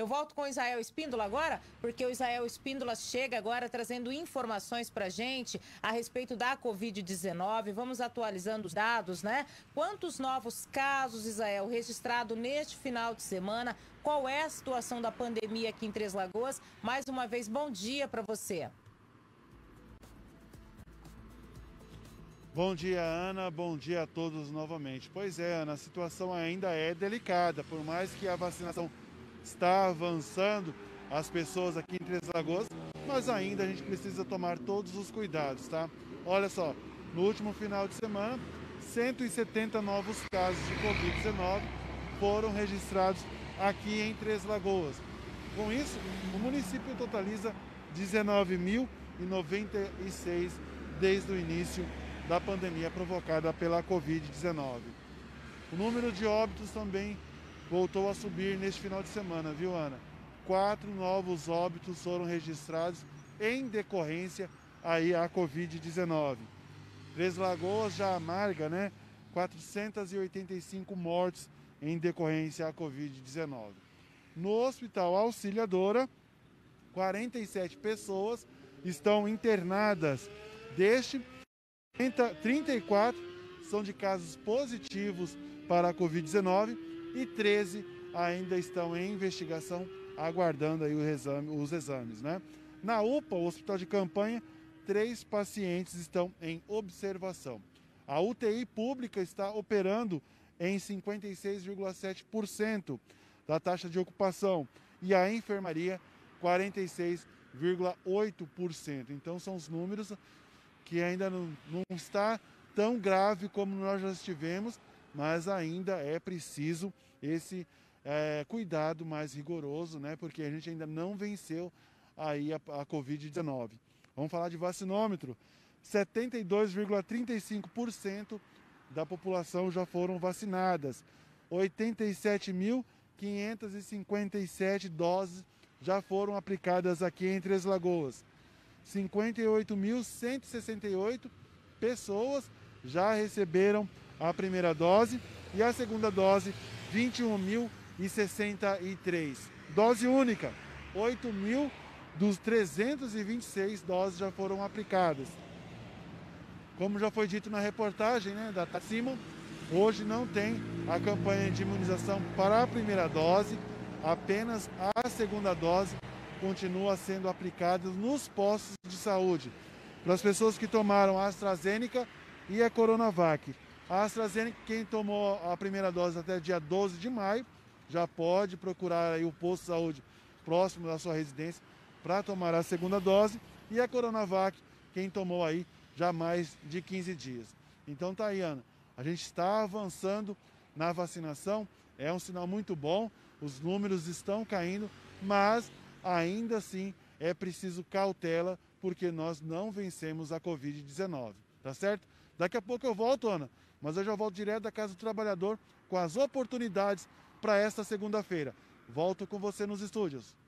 Eu volto com o Israel Espíndola agora, porque o Israel Espíndola chega agora trazendo informações pra gente a respeito da Covid-19. Vamos atualizando os dados, né? Quantos novos casos, Israel, registrado neste final de semana? Qual é a situação da pandemia aqui em Três Lagoas? Mais uma vez, bom dia pra você. Bom dia, Ana. Bom dia a todos novamente. Pois é, Ana, a situação ainda é delicada. Por mais que a vacinação está avançando, as pessoas aqui em Três Lagoas, mas ainda a gente precisa tomar todos os cuidados, tá? Olha só, no último final de semana, 170 novos casos de Covid-19 foram registrados aqui em Três Lagoas. Com isso, o município totaliza 19.096 desde o início da pandemia provocada pela Covid-19. O número de óbitos também voltou a subir neste final de semana, viu, Ana? 4 novos óbitos foram registrados em decorrência aí à Covid-19. Três Lagoas já amarga, né? 485 mortes em decorrência à Covid-19. No Hospital Auxiliadora, 47 pessoas estão internadas. Deste 34 são de casos positivos para a Covid-19 e 13 ainda estão em investigação, aguardando aí os exames, né? Na UPA, o hospital de campanha, 3 pacientes estão em observação. A UTI pública está operando em 56,7% da taxa de ocupação e a enfermaria 46,8%. Então são os números que ainda não está tão grave como nós já estivemos, mas ainda é preciso esse cuidado mais rigoroso, né? Porque a gente ainda não venceu aí a Covid-19. Vamos falar de vacinômetro. 72,35% da população já foram vacinadas. 87.557 doses já foram aplicadas aqui em Três Lagoas. 58.168 pessoas já receberam a primeira dose e a segunda dose, 21.063. Dose única, 8.326 doses já foram aplicadas. Como já foi dito na reportagem, né, da TACIMON, hoje não tem a campanha de imunização para a primeira dose, apenas a segunda dose continua sendo aplicadas nos postos de saúde para as pessoas que tomaram a AstraZeneca e a CoronaVac. A AstraZeneca, quem tomou a primeira dose até dia 12 de maio, já pode procurar aí o posto de saúde próximo da sua residência para tomar a segunda dose. E a CoronaVac, quem tomou aí já mais de 15 dias. Então tá aí, Ana, a gente está avançando na vacinação, é um sinal muito bom, os números estão caindo, mas ainda assim, é preciso cautela, porque nós não vencemos a Covid-19, tá certo? Daqui a pouco eu volto, Ana, mas eu já volto direto da Casa do Trabalhador com as oportunidades para esta segunda-feira. Volto com você nos estúdios.